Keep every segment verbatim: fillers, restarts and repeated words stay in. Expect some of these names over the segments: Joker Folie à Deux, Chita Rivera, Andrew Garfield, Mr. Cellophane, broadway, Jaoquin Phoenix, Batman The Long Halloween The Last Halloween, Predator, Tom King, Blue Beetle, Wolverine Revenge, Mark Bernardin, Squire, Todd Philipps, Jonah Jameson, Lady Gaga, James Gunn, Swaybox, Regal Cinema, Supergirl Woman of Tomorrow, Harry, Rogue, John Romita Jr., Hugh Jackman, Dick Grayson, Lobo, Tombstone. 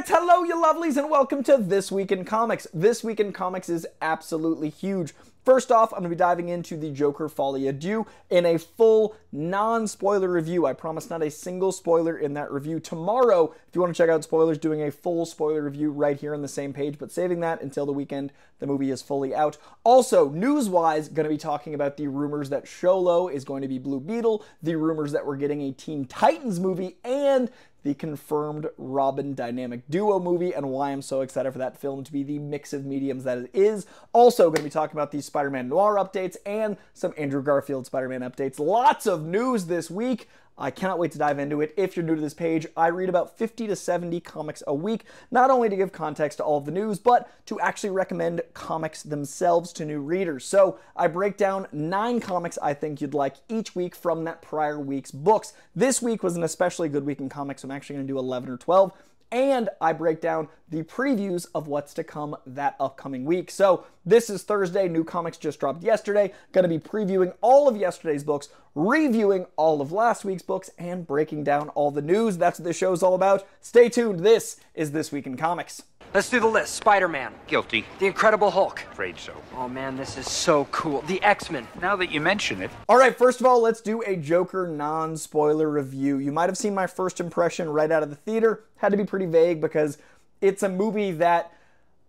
Yes, hello you lovelies and welcome to This Week in Comics. This Week in Comics is absolutely huge. First off, I'm going to be diving into the Joker Folie à Deux in a full non-spoiler review. I promise not a single spoiler in that review. Tomorrow, if you want to check out spoilers, doing a full spoiler review right here on the same page, but saving that until the weekend, the movie is fully out. Also, news-wise, going to be talking about the rumors that Xolo is going to be Blue Beetle, the rumors that we're getting a Teen Titans movie, and the confirmed Robin Dynamic Duo movie, and why I'm so excited for that film to be the mix of mediums that it is. Also going to be talking about the Spider-Man Noir updates and some Andrew Garfield Spider-Man updates. Lots of news this week. I cannot wait to dive into it. If you're new to this page, I read about fifty to seventy comics a week, not only to give context to all of the news, but to actually recommend comics themselves to new readers. So I break down nine comics I think you'd like each week from that prior week's books. This week was an especially good week in comics, so I'm actually going to do eleven or twelve. And I break down the previews of what's to come that upcoming week. So this is Thursday. New comics just dropped yesterday. Going to be previewing all of yesterday's books, reviewing all of last week's books, and breaking down all the news. That's what this show's all about. Stay tuned. This is This Week in Comics. Let's do the list. Spider-Man. Guilty. The Incredible Hulk. Afraid so. Oh man, this is so cool. The X-Men. Now that you mention it. All right, first of all, let's do a Joker non-spoiler review. You might have seen my first impression right out of the theater. Had to be pretty vague because it's a movie that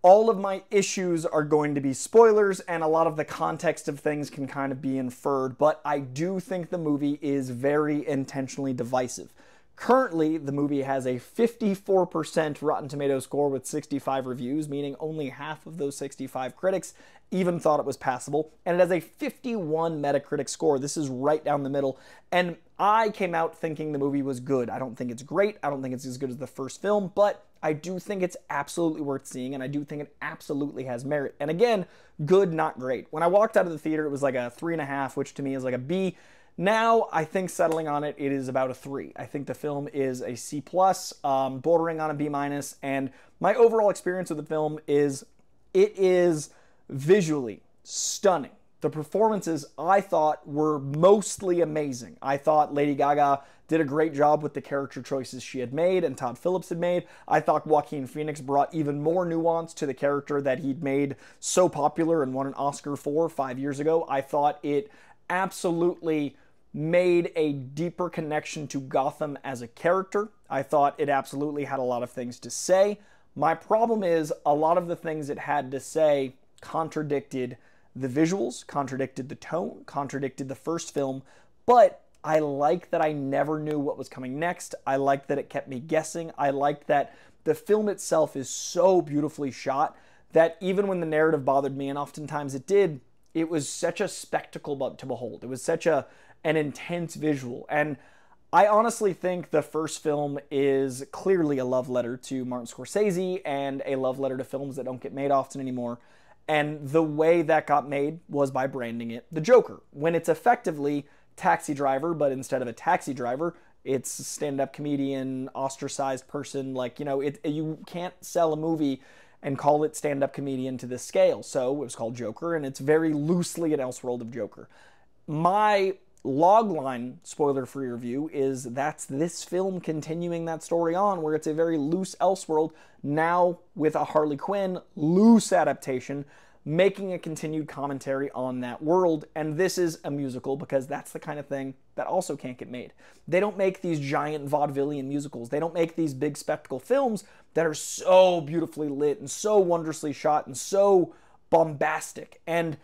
all of my issues are going to be spoilers, and a lot of the context of things can kind of be inferred, but I do think the movie is very intentionally divisive. Currently, the movie has a fifty-four percent Rotten Tomatoes score with sixty-five reviews, meaning only half of those sixty-five critics even thought it was passable, and it has a fifty-one Metacritic score. This is right down the middle, and I came out thinking the movie was good. I don't think it's great. I don't think it's as good as the first film, but I do think it's absolutely worth seeing, and I do think it absolutely has merit. And again, good, not great. When I walked out of the theater, it was like a three and a half, which to me is like a B. Now, I think settling on it, it is about a three. I think the film is a C plus, um, bordering on a B minus, and my overall experience with the film is it is visually stunning. The performances, I thought, were mostly amazing. I thought Lady Gaga did a great job with the character choices she had made and Todd Phillips had made. I thought Joaquin Phoenix brought even more nuance to the character that he'd made so popular and won an Oscar for five years ago. I thought it absolutely made a deeper connection to Gotham as a character. I thought it absolutely had a lot of things to say. My problem is a lot of the things it had to say contradicted the visuals, contradicted the tone, contradicted the first film, but I like that I never knew what was coming next. I like that it kept me guessing. I like that the film itself is so beautifully shot that even when the narrative bothered me, and oftentimes it did, it was such a spectacle to behold. It was such a an intense visual. And I honestly think the first film is clearly a love letter to Martin Scorsese and a love letter to films that don't get made often anymore. And the way that got made was by branding it The Joker, when it's effectively Taxi Driver, but instead of a taxi driver, it's a stand-up comedian, ostracized person. Like, you know, it, you can't sell a movie and call it stand-up comedian to this scale. So it was called Joker, and it's very loosely an Elseworld of Joker. My logline spoiler-free review is that's this film continuing that story on, where it's a very loose Elseworld, now with a Harley Quinn loose adaptation, making a continued commentary on that world. And this is a musical because that's the kind of thing that also can't get made. They don't make these giant vaudevillian musicals. They don't make these big spectacle films that are so beautifully lit and so wondrously shot and so bombastic. And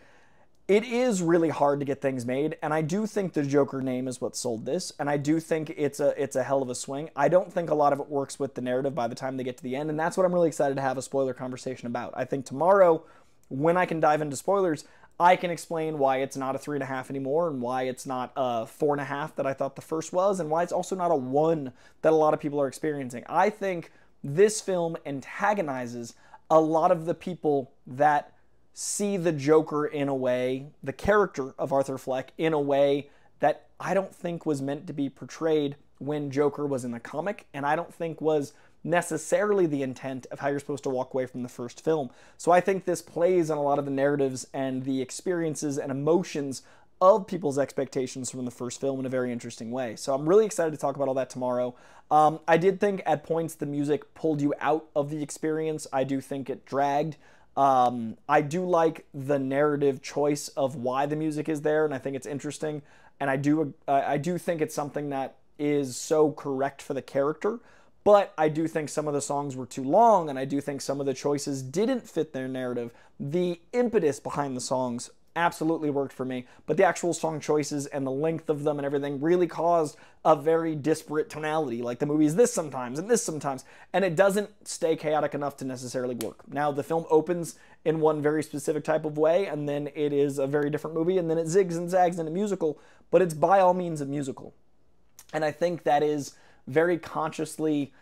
it is really hard to get things made, and I do think the Joker name is what sold this, and I do think it's a it's a hell of a swing. I don't think a lot of it works with the narrative by the time they get to the end, and that's what I'm really excited to have a spoiler conversation about. I think tomorrow, when I can dive into spoilers, I can explain why it's not a three and a half anymore, and why it's not a four and a half that I thought the first was, and why it's also not a one that a lot of people are experiencing. I think this film antagonizes a lot of the people that see the Joker in a way, the character of Arthur Fleck in a way that I don't think was meant to be portrayed when Joker was in the comic, and I don't think was necessarily the intent of how you're supposed to walk away from the first film. So I think this plays on a lot of the narratives and the experiences and emotions of people's expectations from the first film in a very interesting way. So I'm really excited to talk about all that tomorrow. Um, I did think at points the music pulled you out of the experience. I do think it dragged. Um, I do like the narrative choice of why the music is there, and I think it's interesting. And I do, uh, I do think it's something that is so correct for the character. But I do think some of the songs were too long, and I do think some of the choices didn't fit their narrative. The impetus behind the songs absolutely worked for me, but the actual song choices and the length of them and everything really caused a very disparate tonality. Like, the movie is this sometimes and this sometimes, and it doesn't stay chaotic enough to necessarily work. Now, the film opens in one very specific type of way, and then it is a very different movie, and then it zigs and zags in a musical, but it's by all means a musical. And I think that is very consciously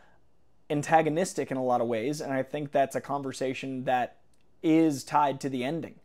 antagonistic in a lot of ways, and I think that's a conversation that is tied to the ending.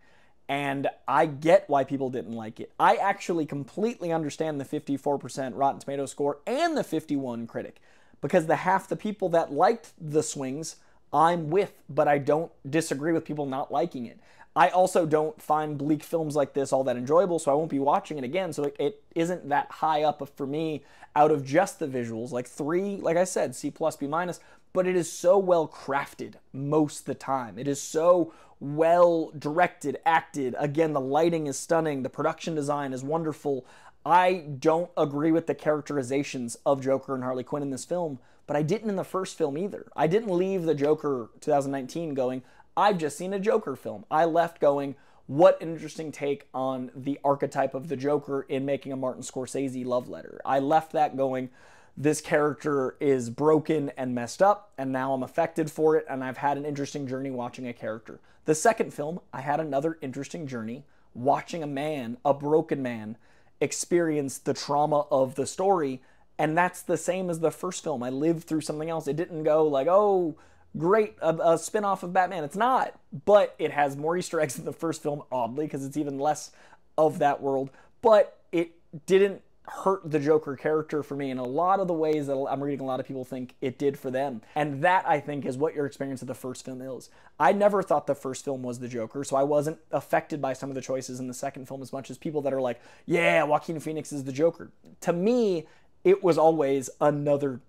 And I get why people didn't like it. I actually completely understand the fifty-four percent Rotten Tomatoes score and the fifty-one critic, because the half the people that liked the swings I'm with, but I don't disagree with people not liking it. I also don't find bleak films like this all that enjoyable, so I won't be watching it again, so it isn't that high up for me out of just the visuals. Like three, like I said, C plus, B minus, but it is so well crafted most of the time. It is so well directed, acted. Again, the lighting is stunning. The production design is wonderful. I don't agree with the characterizations of Joker and Harley Quinn in this film, but I didn't in the first film either. I didn't leave the Joker twenty nineteen going, I've just seen a Joker film. I left going, what an interesting take on the archetype of the Joker in making a Martin Scorsese love letter. I left that going, this character is broken and messed up, and now I'm affected for it, and I've had an interesting journey watching a character. The second film, I had another interesting journey watching a man, a broken man, experience the trauma of the story, and that's the same as the first film. I lived through something else. It didn't go like, oh, great, a, a spinoff of Batman. It's not, but it has more Easter eggs than the first film, oddly, because it's even less of that world, but it didn't hurt the Joker character for me in a lot of the ways that I'm reading a lot of people think it did for them. And that, I think, is what your experience of the first film is. I never thought the first film was the Joker, so I wasn't affected by some of the choices in the second film as much as people that are like, yeah, Joaquin Phoenix is the Joker. To me, it was always another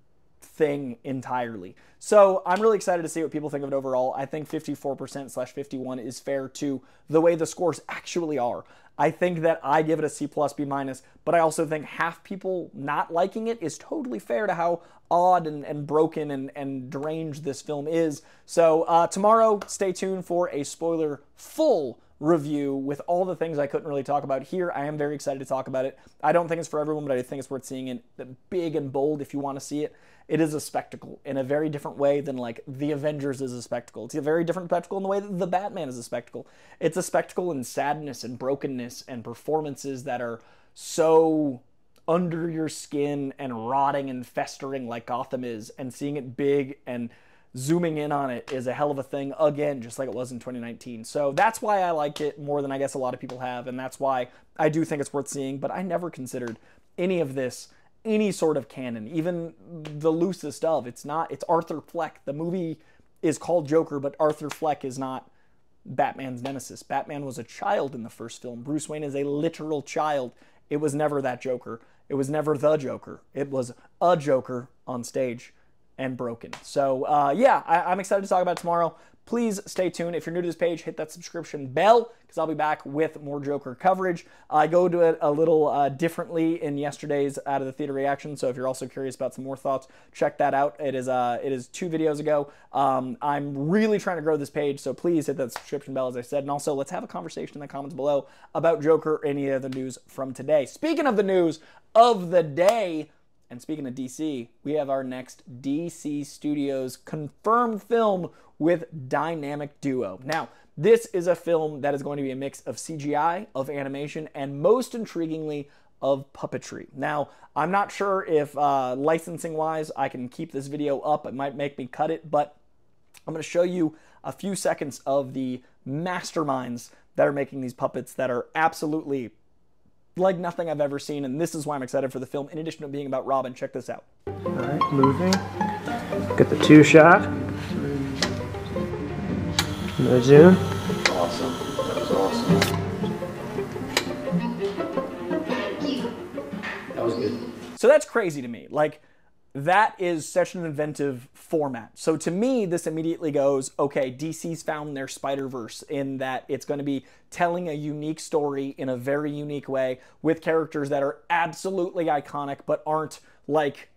thing entirely. So I'm really excited to see what people think of it overall. I think fifty-four percent slash fifty-one is fair to the way the scores actually are. I think that I give it a C plus, B minus, but I also think half people not liking it is totally fair to how odd and, and broken and, and deranged this film is. So uh, tomorrow, stay tuned for a spoiler full review with all the things I couldn't really talk about here. I am very excited to talk about it. I don't think it's for everyone, but I think it's worth seeing in big and bold if you want to see it. It is a spectacle in a very different way than, like, the Avengers is a spectacle. It's a very different spectacle in the way that the Batman is a spectacle. It's a spectacle in sadness and brokenness and performances that are so under your skin and rotting and festering like Gotham is, and seeing it big and zooming in on it is a hell of a thing, again, just like it was in twenty nineteen. So that's why I liked it more than I guess a lot of people have, and that's why I do think it's worth seeing, but I never considered any of this any sort of canon, even the loosest of. It's not, it's Arthur Fleck. The movie is called Joker, but Arthur Fleck is not Batman's nemesis. Batman was a child in the first film. Bruce Wayne is a literal child. It was never that Joker. It was never the Joker. It was a Joker on stage and broken. So uh, yeah, I, I'm excited to talk about it tomorrow. Please stay tuned. If you're new to this page, hit that subscription bell, because I'll be back with more Joker coverage. I go to it a little uh, differently in yesterday's Out of the Theater reaction, so if you're also curious about some more thoughts, check that out. It is uh, it is two videos ago. Um, I'm really trying to grow this page, so please hit that subscription bell, as I said, and also let's have a conversation in the comments below about Joker or any other news from today. Speaking of the news of the day, and speaking of D C, we have our next D C Studios confirmed film with Dynamic Duo. Now, this is a film that is going to be a mix of C G I, of animation, and most intriguingly, of puppetry. Now, I'm not sure if uh, licensing-wise I can keep this video up. It might make me cut it, but I'm going to show you a few seconds of the masterminds that are making these puppets that are absolutely like nothing I've ever seen, and this is why I'm excited for the film. In addition to being about Robin, check this out. All right, moving. Get the two shot. No zoom. Awesome. That was awesome. So that's crazy to me. Like, that is such an inventive format. So to me, this immediately goes, okay, D C's found their Spider-Verse in that it's going to be telling a unique story in a very unique way with characters that are absolutely iconic but aren't, like,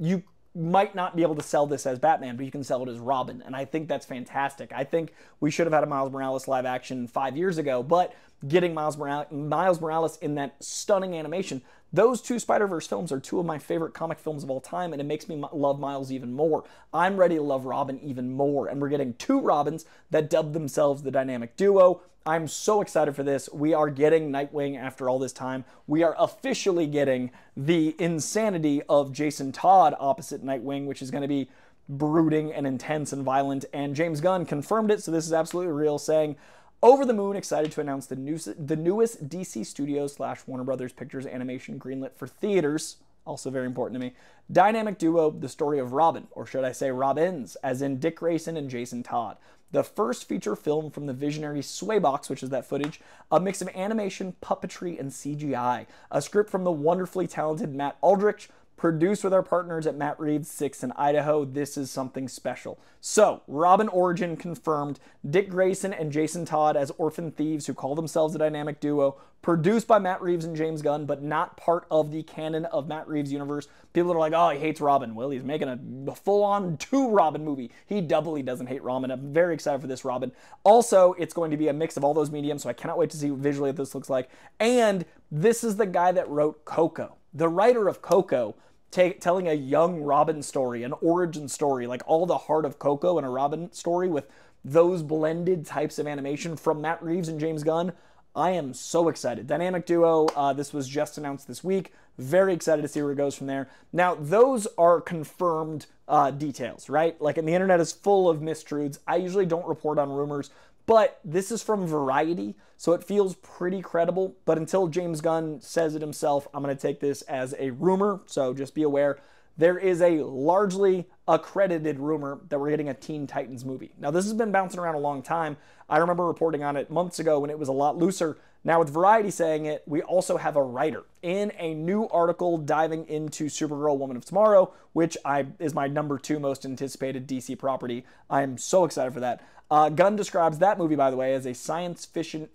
you might not be able to sell this as Batman, but you can sell it as Robin. And I think that's fantastic. I think we should have had a Miles Morales live action five years ago, but getting Miles Morales in that stunning animation, those two Spider-Verse films are two of my favorite comic films of all time, and it makes me love Miles even more. I'm ready to love Robin even more, and we're getting two Robins that dubbed themselves the Dynamic Duo. I'm so excited for this. We are getting Nightwing after all this time. We are officially getting the insanity of Jason Todd opposite Nightwing, which is going to be brooding and intense and violent. And James Gunn confirmed it, so this is absolutely real, saying, "Over the moon, excited to announce the, new, the newest D C Studios slash Warner Brothers Pictures animation greenlit for theaters," also very important to me, "Dynamic Duo, the story of Robin, or should I say Robins, as in Dick Grayson and Jason Todd. The first feature film from the visionary Swaybox," which is that footage, "a mix of animation, puppetry, and C G I. A script from the wonderfully talented Matt Aldrich, produced with our partners at Matt Reeves, Six in Idaho. This is something special." So, Robin origin confirmed. Dick Grayson and Jason Todd as orphan thieves who call themselves a dynamic duo. Produced by Matt Reeves and James Gunn, but not part of the canon of Matt Reeves' universe. People are like, "Oh, he hates Robin." Well, he's making a full-on two-Robin movie. He doubly doesn't hate Robin. I'm very excited for this Robin. Also, it's going to be a mix of all those mediums, so I cannot wait to see visually what this looks like. And this is the guy that wrote Coco. The writer of Coco, Take, telling a young Robin story, an origin story, like all the heart of Coco and a Robin story with those blended types of animation from Matt Reeves and James Gunn. I am so excited. Dynamic Duo, uh, this was just announced this week. Very excited to see where it goes from there. Now, those are confirmed uh, details, right? Like, and the internet is full of mistruths. I usually don't report on rumors, but this is from Variety, so it feels pretty credible. But until James Gunn says it himself, I'm going to take this as a rumor, so just be aware. There is a largely accredited rumor that we're getting a Teen Titans movie. Now, this has been bouncing around a long time. I remember reporting on it months ago when it was a lot looser. Now, with Variety saying it, we also have a writer in a new article diving into Supergirl Woman of Tomorrow, which I is my number two most anticipated D C property. I am so excited for that. Uh, Gunn describes that movie, by the way, as a science fiction...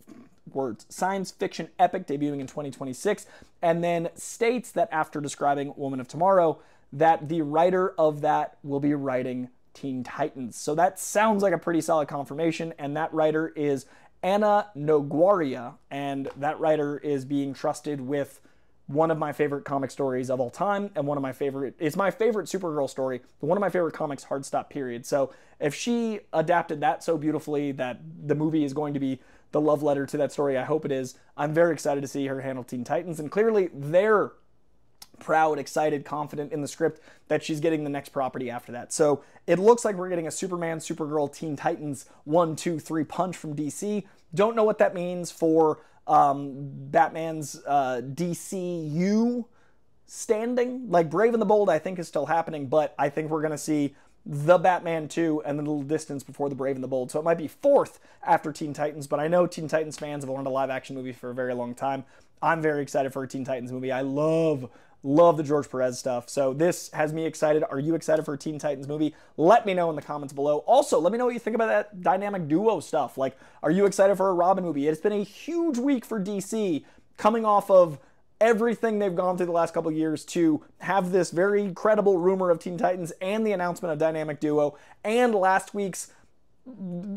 words, science fiction epic debuting in twenty twenty-six, and then states that after describing Woman of Tomorrow, that the writer of that will be writing Teen Titans. So that sounds like a pretty solid confirmation, and that writer is Anna Noguaria, and that writer is being trusted with one of my favorite comic stories of all time, and one of my favorite, it's my favorite Supergirl story, but one of my favorite comics, Hard Stop, period. So if she adapted that so beautifully that the movie is going to be the love letter to that story, I hope it is. I'm very excited to see her handle Teen Titans, and clearly they're proud, excited, confident in the script that she's getting the next property after that. So it looks like we're getting a Superman, Supergirl, Teen Titans one, two, three punch from D C. Don't know what that means for um, Batman's uh, D C U standing. Like, Brave and the Bold, I think, is still happening, but I think we're going to see the Batman two and the little distance before the Brave and the Bold. So it might be fourth after Teen Titans, but I know Teen Titans fans have wanted a live-action movie for a very long time. I'm very excited for a Teen Titans movie. I love... Love the George Perez stuff. So this has me excited. Are you excited for a Teen Titans movie? Let me know in the comments below. Also, let me know what you think about that dynamic duo stuff. Like, are you excited for a Robin movie? It's been a huge week for D C, coming off of everything they've gone through the last couple of years to have this very credible rumor of Teen Titans and the announcement of Dynamic Duo and last week's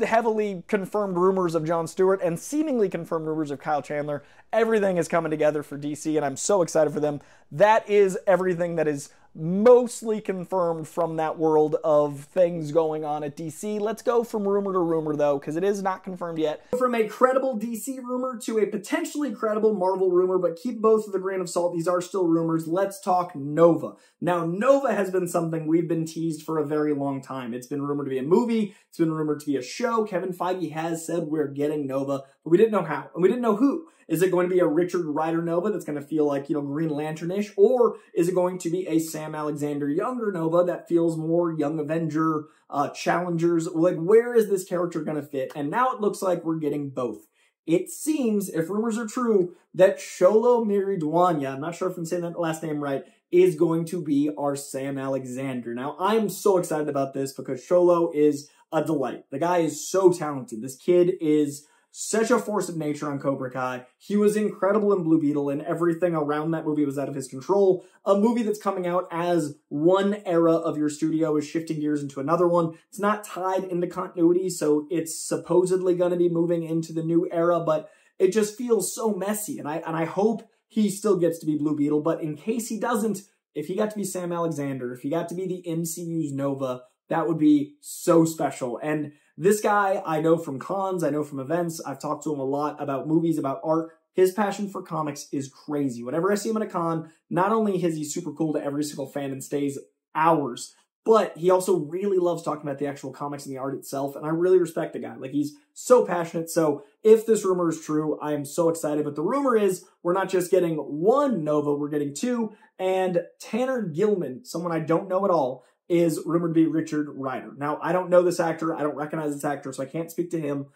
heavily confirmed rumors of Jon Stewart and seemingly confirmed rumors of Kyle Chandler. Everything is coming together for D C, and I'm so excited for them. That is everything that is mostly confirmed from that world of things going on at D C. Let's go from rumor to rumor, though, because it is not confirmed yet. From a credible D C rumor to a potentially credible Marvel rumor, but keep both with a grain of salt. These are still rumors. Let's talk Nova. Now, Nova has been something we've been teased for a very long time. It's been rumored to be a movie. It's been rumored to be a show. Kevin Feige has said we're getting Nova, but we didn't know how, and we didn't know who. Is it going to be a Richard Rider Nova that's going to feel like, you know, Green Lantern-ish? Or is it going to be a Sam Alexander younger Nova that feels more Young Avenger, uh, Challengers? Like, where is this character going to fit? And now it looks like we're getting both. It seems, if rumors are true, that Xolo Maridueña, I'm not sure if I'm saying that last name right, is going to be our Sam Alexander. Now, I'm so excited about this because Xolo is a delight. The guy is so talented. This kid is such a force of nature on Cobra Kai. He was incredible in Blue Beetle, and everything around that movie was out of his control. A movie that's coming out as one era of your studio is shifting gears into another one. It's not tied into continuity, so it's supposedly going to be moving into the new era, but it just feels so messy, and I, and I hope he still gets to be Blue Beetle, but in case he doesn't, if he got to be Sam Alexander, if he got to be the M C U's Nova, that would be so special. And this guy, I know from cons, I know from events, I've talked to him a lot about movies, about art. His passion for comics is crazy. Whenever I see him at a con, not only is he super cool to every single fan and stays hours, but he also really loves talking about the actual comics and the art itself, and I really respect the guy. Like, he's so passionate, so if this rumor is true, I am so excited. But the rumor is we're not just getting one Nova, we're getting two, and Tanner Gilman, someone I don't know at all, is rumored to be Richard Rider. Now, I don't know this actor, I don't recognize this actor, so I can't speak to him.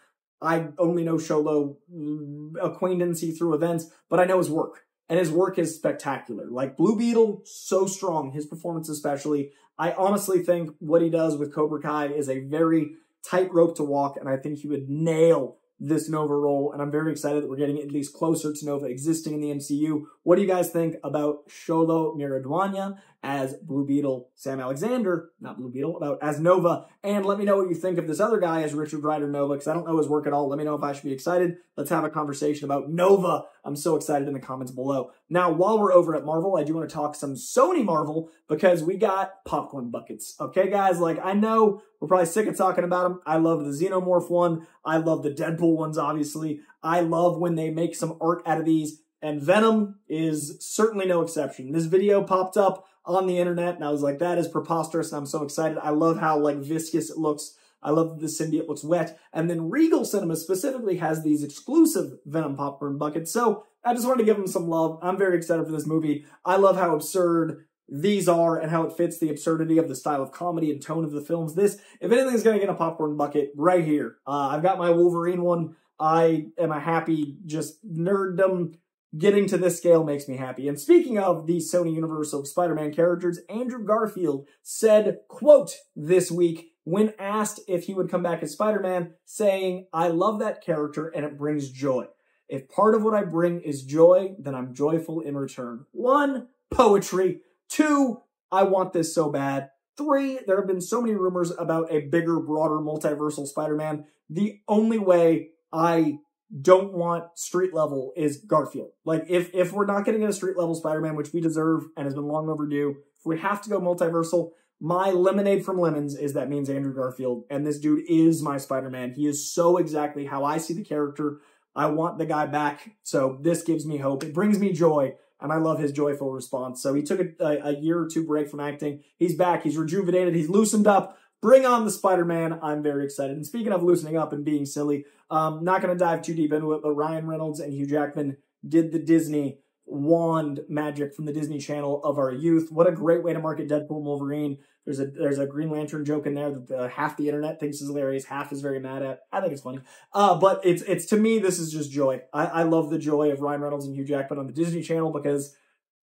I only know Xolo acquaintancy through events, but I know his work, and his work is spectacular. Like, Blue Beetle, so strong, his performance especially. I honestly think what he does with Cobra Kai is a very tight rope to walk, and I think he would nail this Nova role, and I'm very excited that we're getting at least closer to Nova existing in the M C U. What do you guys think about Xolo Maridueña as Blue Beetle, Sam Alexander, not Blue Beetle, about as Nova? And let me know what you think of this other guy as Richard Rider Nova, because I don't know his work at all. Let me know if I should be excited. Let's have a conversation about Nova. I'm so excited in the comments below. Now, while we're over at Marvel, I do want to talk some Sony Marvel, because we got popcorn buckets. Okay, guys? Like, I know we're probably sick of talking about them. I love the Xenomorph one. I love the Deadpool ones, obviously. I love when they make some art out of these, and Venom is certainly no exception. This video popped up on the internet, and I was like, that is preposterous, and I'm so excited. I love how, like, viscous it looks. I love that the symbiote looks wet. And then Regal Cinema specifically has these exclusive Venom popcorn buckets, so I just wanted to give them some love. I'm very excited for this movie. I love how absurd these are and how it fits the absurdity of the style of comedy and tone of the films. This, if anything's going to get a popcorn bucket, right here. Uh, I've got my Wolverine one. I am a happy, just nerddom. Getting to this scale makes me happy. And speaking of the Sony universe of Spider-Man characters, Andrew Garfield said, quote, this week, when asked if he would come back as Spider-Man, saying, I love that character and it brings joy. If part of what I bring is joy, then I'm joyful in return. One, poetry. Two, I want this so bad. Three, there have been so many rumors about a bigger, broader, multiversal Spider-Man. The only way I don't want street level is Garfield. Like, if if we're not getting a street level Spider-Man, which we deserve and has been long overdue, if we have to go multiversal, my lemonade from lemons is that means Andrew Garfield, and this dude is my Spider-Man. He is so exactly how I see the character. I want the guy back, so this gives me hope. It brings me joy, and I love his joyful response. So he took a, a, a year or two break from acting. He's back. He's rejuvenated. He's loosened up. Bring on the Spider-Man. I'm very excited. And speaking of loosening up and being silly, um, not going to dive too deep into it, but Ryan Reynolds and Hugh Jackman did the Disney wand magic from the Disney Channel of our youth. What a great way to market Deadpool and Wolverine. There's a there's a Green Lantern joke in there that uh, half the internet thinks is hilarious, half is very mad at. I think it's funny. Uh, but it's it's to me, this is just joy. I, I love the joy of Ryan Reynolds and Hugh Jackman on the Disney Channel because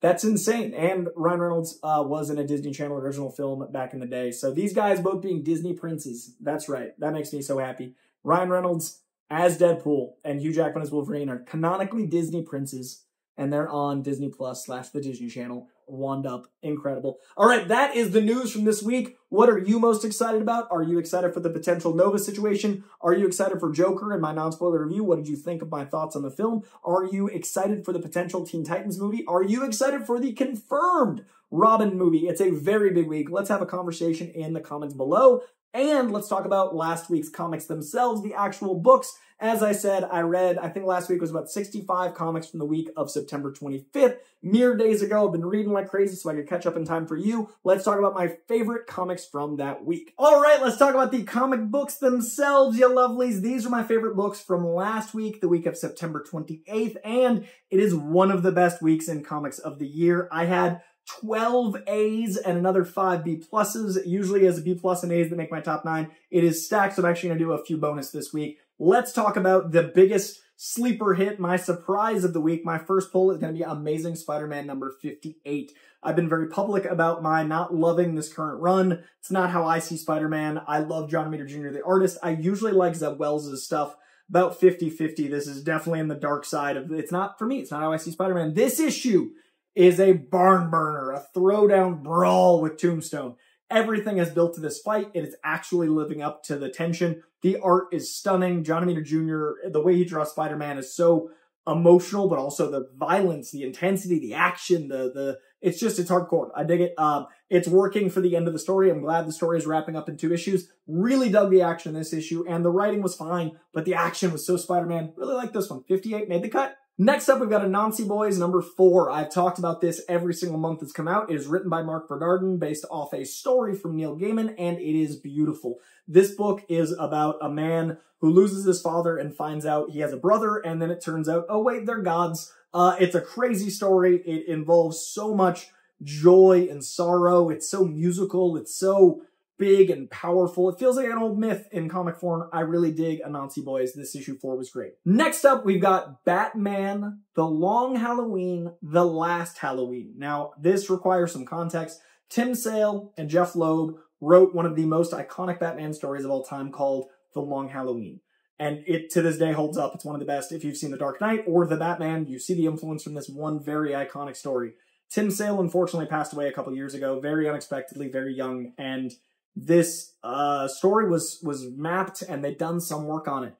that's insane. And Ryan Reynolds uh, was in a Disney Channel original film back in the day. So these guys both being Disney princes. That's right. That makes me so happy. Ryan Reynolds as Deadpool and Hugh Jackman as Wolverine are canonically Disney princes. And they're on Disney Plus slash the Disney Channel. Wand up. Incredible. All right, that is the news from this week. What are you most excited about? Are you excited for the potential Nova situation? Are you excited for Joker and my non-spoiler review? What did you think of my thoughts on the film? Are you excited for the potential Teen Titans movie? Are you excited for the confirmed Robin movie? It's a very big week. Let's have a conversation in the comments below. And let's talk about last week's comics themselves, the actual books. As I said, I read, I think last week was about sixty-five comics from the week of September twenty-fifth. Mere days ago, I've been reading like crazy so I could catch up in time for you. Let's talk about my favorite comics from that week. All right, let's talk about the comic books themselves, you lovelies. These are my favorite books from last week, the week of September twenty-eighth, and it is one of the best weeks in comics of the year. I had twelve A's and another five B pluses. Usually as a B plus and A's that make my top nine. It is stacked, so I'm actually going to do a few bonus this week. let's talk about the biggest sleeper hit, my surprise of the week. My first poll is going to be Amazing Spider-Man number fifty-eight. I've been very public about my not loving this current run. It's not how I see Spider-Man. I love John Romita Junior, the artist. I usually like Zeb Wells' stuff. About fifty fifty. This is definitely in the dark side of, it's not for me. It's not how I see Spider-Man. This issue is a barn burner, a throwdown brawl with Tombstone. Everything is built to this fight. It is actually living up to the tension. The art is stunning. John Romita Junior, the way he draws Spider-Man is so emotional, but also the violence, the intensity, the action, the, the, it's just, it's hardcore. I dig it. Um, it's working for the end of the story. I'm glad the story is wrapping up in two issues. Really dug the action in this issue, and the writing was fine, but the action was so Spider-Man. Really like this one. fifty-eight made the cut. Next up, we've got Anansi Boys, number four. I've talked about this every single month it's come out. It is written by Mark Bernardin, based off a story from Neil Gaiman, and it is beautiful. This book is about a man who loses his father and finds out he has a brother, and then it turns out, oh wait, they're gods. Uh, it's a crazy story. It involves so much joy and sorrow. It's so musical. It's so big and powerful. It feels like an old myth in comic form. I really dig Anansi Boys. This issue four was great. Next up, we've got Batman The Long Halloween The Last Halloween. Now, this requires some context. Tim Sale and Jeff Loeb wrote one of the most iconic Batman stories of all time called The Long Halloween. And it, to this day, holds up. It's one of the best. If you've seen The Dark Knight or The Batman, you see the influence from this one very iconic story. Tim Sale, unfortunately, passed away a couple years ago, very unexpectedly, very young. And this uh, story was, was mapped, and they'd done some work on it.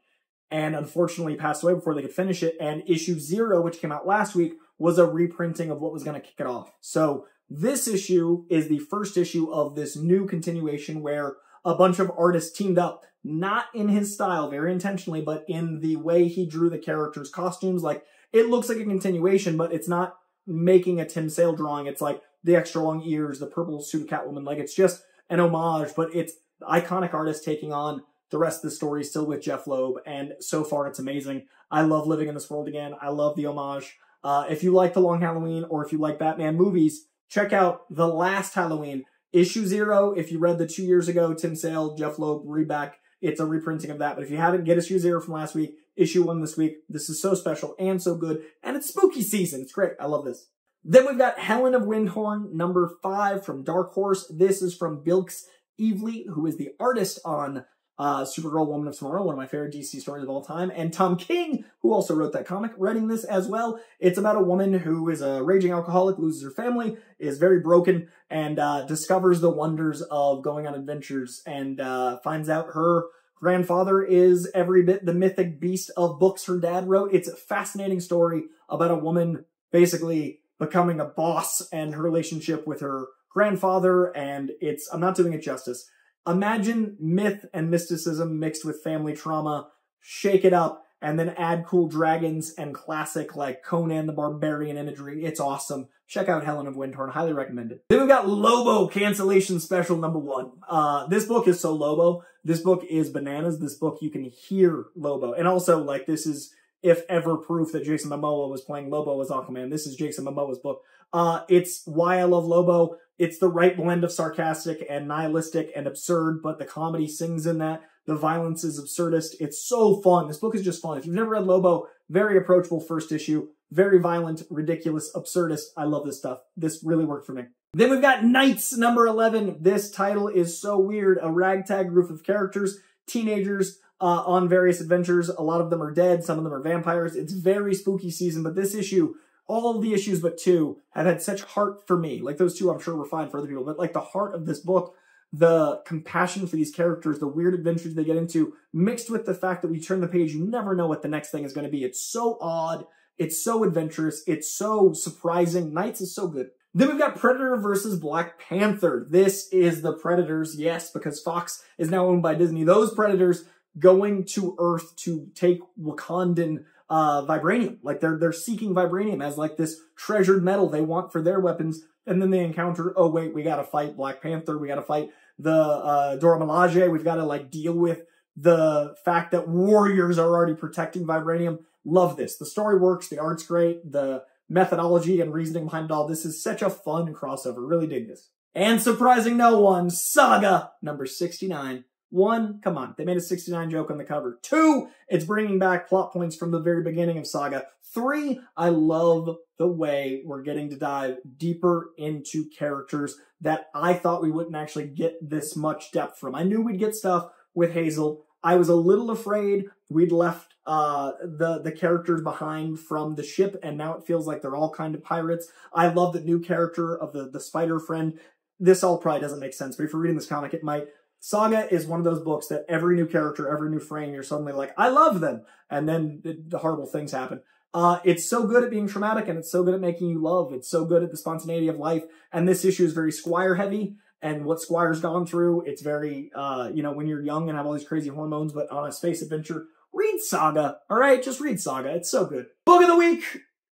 And unfortunately, passed away before they could finish it. And issue zero, which came out last week, was a reprinting of what was going to kick it off. So this issue is the first issue of this new continuation where a bunch of artists teamed up, not in his style very intentionally, but in the way he drew the characters' costumes. Like, it looks like a continuation, but it's not making a Tim Sale drawing. It's like the extra long ears, the purple suit of Catwoman. Like, it's just an homage, but it's the iconic artist taking on the rest of the story, still with Jeff Loeb. And so far, it's amazing. I love living in this world again. I love the homage. Uh, if you like The Long Halloween, or if you like Batman movies, check out The Last Halloween. Issue zero, if you read the two years ago, Tim Sale, Jeff Loeb, reback, it's a reprinting of that. But if you haven't, get issue zero from last week, issue one this week. This is so special and so good. And it's spooky season. It's great. I love this. Then we've got Helen of Windhorn, number five from Dark Horse. This is from Bilks Evely, who is the artist on uh, Supergirl Woman of Tomorrow, one of my favorite D C stories of all time. And Tom King, who also wrote that comic, writing this as well. It's about a woman who is a raging alcoholic, loses her family, is very broken, and uh, discovers the wonders of going on adventures, and uh, finds out her grandfather is every bit the mythic beast of books her dad wrote. It's a fascinating story about a woman basically becoming a boss and her relationship with her grandfather, and it's, I'm not doing it justice. Imagine myth and mysticism mixed with family trauma, shake it up, and then add cool dragons and classic like Conan the Barbarian imagery. It's awesome. Check out Helen of Windhorn. Highly recommend it. Then we've got Lobo Cancellation Special number one. Uh, this book is so Lobo. This book is bananas. This book, you can hear Lobo. And also, like, this is, if ever, proof that Jason Momoa was playing Lobo as Aquaman. This is Jason Momoa's book. Uh, it's why I love Lobo. It's the right blend of sarcastic and nihilistic and absurd, but the comedy sings in that. The violence is absurdist. It's so fun. This book is just fun. If you've never read Lobo, very approachable first issue. Very violent, ridiculous, absurdist. I love this stuff. This really worked for me. Then we've got Knights, number eleven. This title is so weird. A ragtag group of characters, teenagers, Uh, on various adventures. A lot of them are dead. Some of them are vampires. It's very spooky season, but this issue, all of the issues but two, have had such heart for me. Like, those two I'm sure were fine for other people, but like the heart of this book, the compassion for these characters, the weird adventures they get into, mixed with the fact that we turn the page, you never know what the next thing is going to be. It's so odd. It's so adventurous. It's so surprising. Knights is so good. Then we've got Predator versus Black Panther. This is the Predators, yes, because Fox is now owned by Disney. Those Predators going to Earth to take Wakandan uh, vibranium. Like, they're, they're seeking vibranium as, like, this treasured metal they want for their weapons. And then they encounter, oh, wait, we got to fight Black Panther. We got to fight the uh, Dora Milaje. We've got to, like, deal with the fact that warriors are already protecting vibranium. Love this. The story works. The art's great. The methodology and reasoning behind it all. This is such a fun crossover. Really dig this. And surprising no one, Saga number sixty-nine One, come on, they made a sixty-nine joke on the cover. Two, it's bringing back plot points from the very beginning of Saga. Three, I love the way we're getting to dive deeper into characters that I thought we wouldn't actually get this much depth from. I knew we'd get stuff with Hazel. I was a little afraid we'd left uh, the, the characters behind from the ship, and now it feels like they're all kind of pirates. I love the new character of the, the spider friend. This all probably doesn't make sense, but if you're reading this comic, it might. Saga is one of those books that every new character, every new frame, you're suddenly like, I love them. And then the horrible things happen. Uh, it's so good at being traumatic, and it's so good at making you love. It's so good at the spontaneity of life. And this issue is very Squire heavy. And what Squire's gone through, it's very, uh, you know, when you're young and have all these crazy hormones, but on a space adventure, read Saga. All right, just read Saga. It's so good. Book of the week.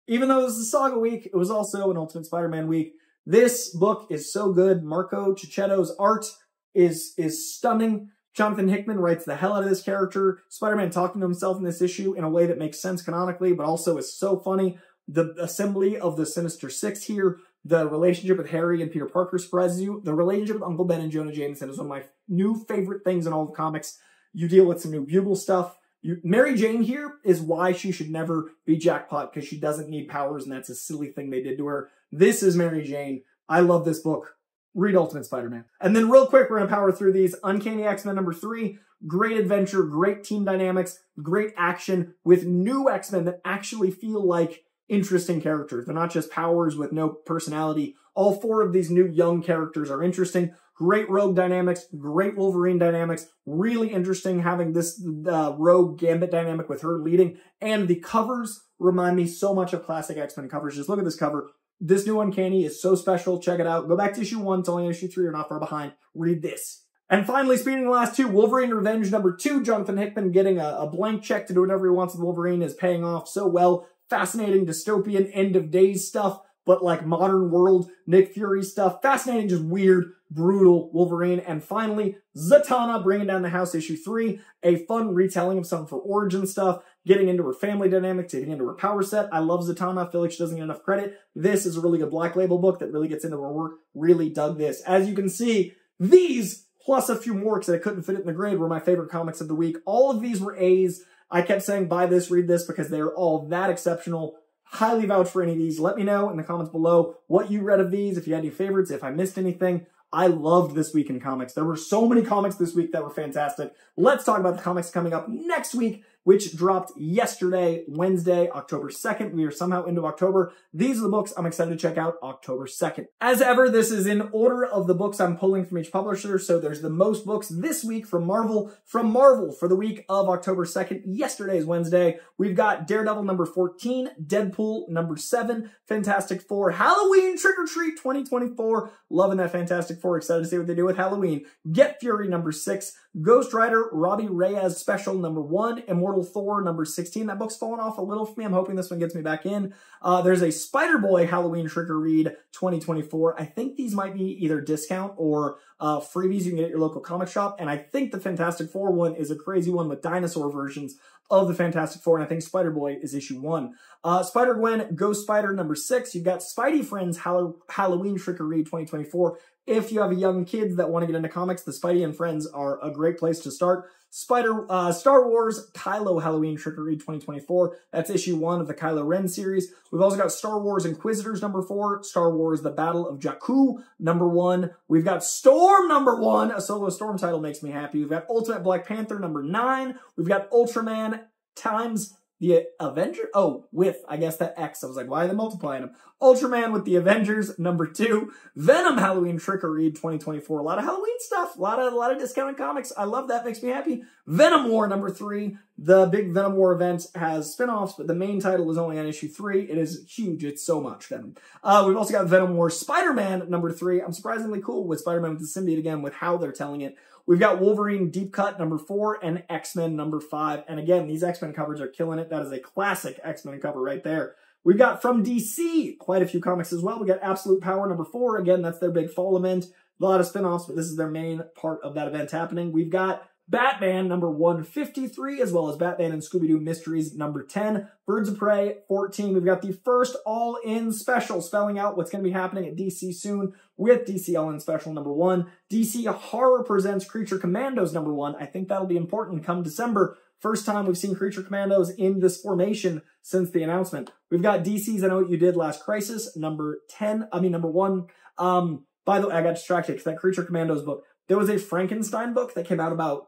Even though this is Saga week, it was also an Ultimate Spider-Man week. This book is so good. Marco Cicchetto's art is is stunning. Jonathan Hickman writes the hell out of this character. Spider-Man talking to himself in this issue in a way that makes sense canonically, but also is so funny. The assembly of the Sinister Six here. The relationship with Harry and Peter Parker surprises you. The relationship with Uncle Ben and Jonah Jameson is one of my new favorite things in all the comics. You deal with some new Bugle stuff. You, Mary Jane here is why she should never be Jackpot, because she doesn't need powers, and that's a silly thing they did to her. This is Mary Jane. I love this book. Read Ultimate Spider-Man. And then real quick, we're going to power through these. Uncanny X-Men number three. Great adventure, great team dynamics, great action with new X-Men that actually feel like interesting characters. They're not just powers with no personality. All four of these new young characters are interesting. Great Rogue dynamics, great Wolverine dynamics. Really interesting having this uh, Rogue Gambit dynamic with her leading. And the covers remind me so much of classic X-Men covers. Just look at this cover. This new Uncanny is so special. Check it out. Go back to issue one. It's only issue three. You're not far behind. Read this. And finally, speaking of the last two, Wolverine Revenge number two. Jonathan Hickman getting a, a blank check to do whatever he wants with Wolverine is paying off so well. Fascinating dystopian end of days stuff, but like modern world Nick Fury stuff. Fascinating, just weird, brutal Wolverine. And finally, Zatanna bringing down the house issue three. A fun retelling of some for origin stuff. Getting into her family dynamics, getting into her power set. I love Zatanna. I feel like she doesn't get enough credit. This is a really good Black Label book that really gets into her work. Really dug this. As you can see, these, plus a few more because I couldn't fit it in the grade, were my favorite comics of the week. All of these were A's. I kept saying, buy this, read this, because they are all that exceptional. Highly vouch for any of these. Let me know in the comments below what you read of these, if you had any favorites, if I missed anything. I loved this week in comics. There were so many comics this week that were fantastic. Let's talk about the comics coming up next week, which dropped yesterday, Wednesday, October second. We are somehow into October. These are the books I'm excited to check out October second. As ever, this is in order of the books I'm pulling from each publisher, so there's the most books this week from Marvel. From Marvel for the week of October second, yesterday's Wednesday, we've got Daredevil number fourteen, Deadpool number seven, Fantastic Four, Halloween Trick or Treat twenty twenty-four. Loving that Fantastic Four. Excited to see what they do with Halloween. Get Fury number six, Ghost Rider, Robbie Reyes special number one, Immortal Thor number sixteen. That book's fallen off a little for me. I'm hoping this one gets me back in. Uh, there's a Spider-Boy Halloween Trick or Read twenty twenty-four. I think these might be either discount or uh, freebies you can get at your local comic shop. And I think the Fantastic Four one is a crazy one with dinosaur versions of the Fantastic Four. And I think Spider-Boy is issue one. Uh, Spider-Gwen, Ghost Spider number six. You've got Spidey Friends Hall Halloween Trick or Read twenty twenty-four. If you have a young kid that want to get into comics, the Spidey and Friends are a great place to start. Spider, uh, Star Wars Kylo Halloween Trick or Read twenty twenty-four. That's issue one of the Kylo Ren series. We've also got Star Wars Inquisitors number four, Star Wars The Battle of Jakku number one. We've got Storm number one. A solo Storm title makes me happy. We've got Ultimate Black Panther number nine. We've got Ultraman times the Avenger. Oh, with, I guess that X. I was like, why are they multiplying them? Ultraman with the Avengers, number two. Venom Halloween Trick or Read twenty twenty-four. A lot of Halloween stuff. A lot of, a lot of discounted comics. I love that. Makes me happy. Venom War, number three. The big Venom War event has spinoffs, but the main title is only on issue three. It is huge. It's so much Venom. Uh, we've also got Venom War Spider-Man, number three. I'm surprisingly cool with Spider-Man with the symbiote again with how they're telling it. We've got Wolverine Deep Cut number four and X-Men number five. And again, these X-Men covers are killing it. That is a classic X-Men cover right there. We've got from D C quite a few comics as well. We got Absolute Power number four. Again, that's their big fall event. A lot of spinoffs, but this is their main part of that event happening. We've got Batman number one fifty-three, as well as Batman and Scooby-Doo Mysteries number ten, Birds of Prey fourteen. We've got the first all-in special spelling out what's going to be happening at D C soon with D C All-In Special number one. D C Horror Presents Creature Commandos number one. I think that'll be important come December. First time we've seen Creature Commandos in this formation since the announcement. We've got D C's I Know What You Did Last Crisis, number ten, I mean, number one. Um, by the way, I got distracted because that Creature Commandos book, there was a Frankenstein book that came out about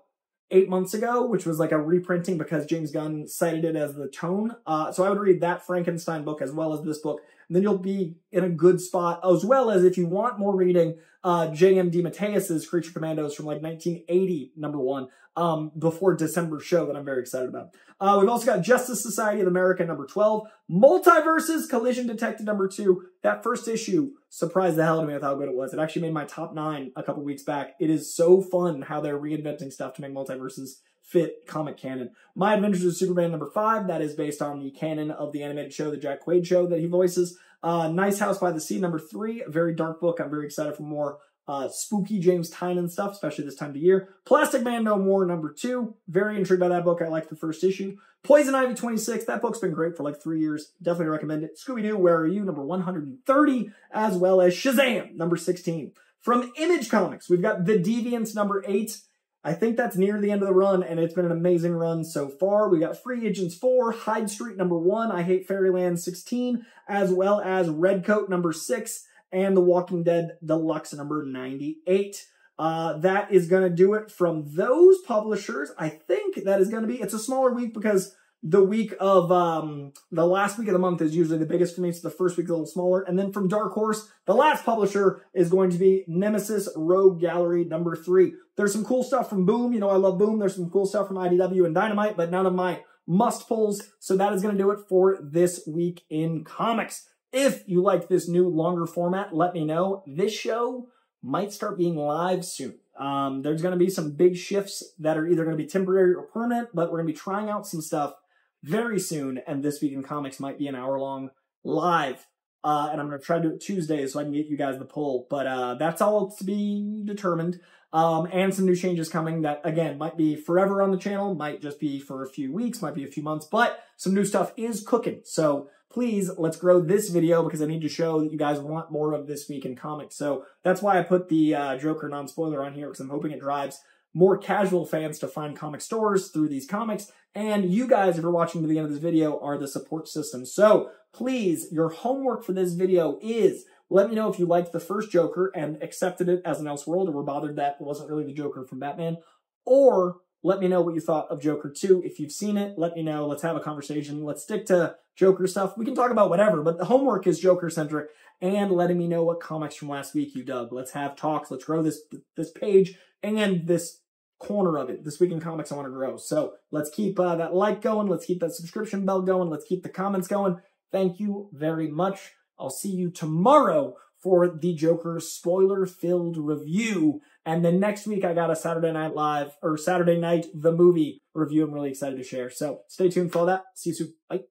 eight months ago, which was like a reprinting because James Gunn cited it as the tone. Uh, so I would read that Frankenstein book as well as this book. And then you'll be in a good spot, as well as if you want more reading, uh, J M D Mateus's Creature Commandos from like nineteen eighty, number one, um, before December show that I'm very excited about. Uh, we've also got Justice Society of America, number twelve, Multiverses Collision Detected, number two. That first issue surprised the hell out of me with how good it was. It actually made my top nine a couple weeks back. It is so fun how they're reinventing stuff to make multiverses fit comic canon. My Adventures of Superman number five, that is based on the canon of the animated show, the Jack Quaid show that he voices. Uh, Nice House by the Sea number three, a very dark book. I'm very excited for more uh, spooky James Tynion stuff, especially this time of year. Plastic Man No More number two, very intrigued by that book. I liked the first issue. Poison Ivy twenty-six, that book's been great for like three years. Definitely recommend it. Scooby-Doo, Where Are You? Number one hundred thirty, as well as Shazam number sixteen. From Image Comics, we've got The Deviants number eight. I think that's near the end of the run, and it's been an amazing run so far. We got Free Agents four, Hyde Street number one, I Hate Fairyland sixteen, as well as Redcoat number six, and The Walking Dead Deluxe number ninety-eight. Uh, that is going to do it from those publishers. I think that is going to be, it's a smaller week because the week of, um, the last week of the month is usually the biggest for me, so the first week is a little smaller. And then from Dark Horse, the last publisher is going to be Nemesis Rogue Gallery number three. There's some cool stuff from Boom. You know, I love Boom. There's some cool stuff from I D W and Dynamite, but none of my must pulls. So that is going to do it for this week in comics. If you like this new longer format, let me know. This show might start being live soon. Um, there's going to be some big shifts that are either going to be temporary or permanent, but we're going to be trying out some stuff very soon. And This Week in Comics might be an hour long live. Uh, and I'm going to try to do it Tuesday so I can get you guys the pull. But uh, that's all to be determined. Um, and some new changes coming that, again, might be forever on the channel, might just be for a few weeks, might be a few months, but some new stuff is cooking. So please, let's grow this video because I need to show that you guys want more of This Week in Comics. So that's why I put the uh, Joker non-spoiler on here, because I'm hoping it drives more casual fans to find comic stores through these comics. And you guys, if you're watching to the end of this video, are the support system. So please, your homework for this video is... let me know if you liked the first Joker and accepted it as an Elseworld, or were bothered that it wasn't really the Joker from Batman. Or let me know what you thought of Joker two. If you've seen it, let me know. Let's have a conversation. Let's stick to Joker stuff. We can talk about whatever, but the homework is Joker-centric, and letting me know what comics from last week you dug. Let's have talks. Let's grow this, this page and this corner of it. This Week in Comics I want to grow. So let's keep uh, that like going. Let's keep that subscription bell going. Let's keep the comments going. Thank you very much. I'll see you tomorrow for the Joker spoiler-filled review. And then next week, I got a Saturday Night Live, or Saturday Night, the movie review I'm really excited to share. So stay tuned for all that. See you soon. Bye.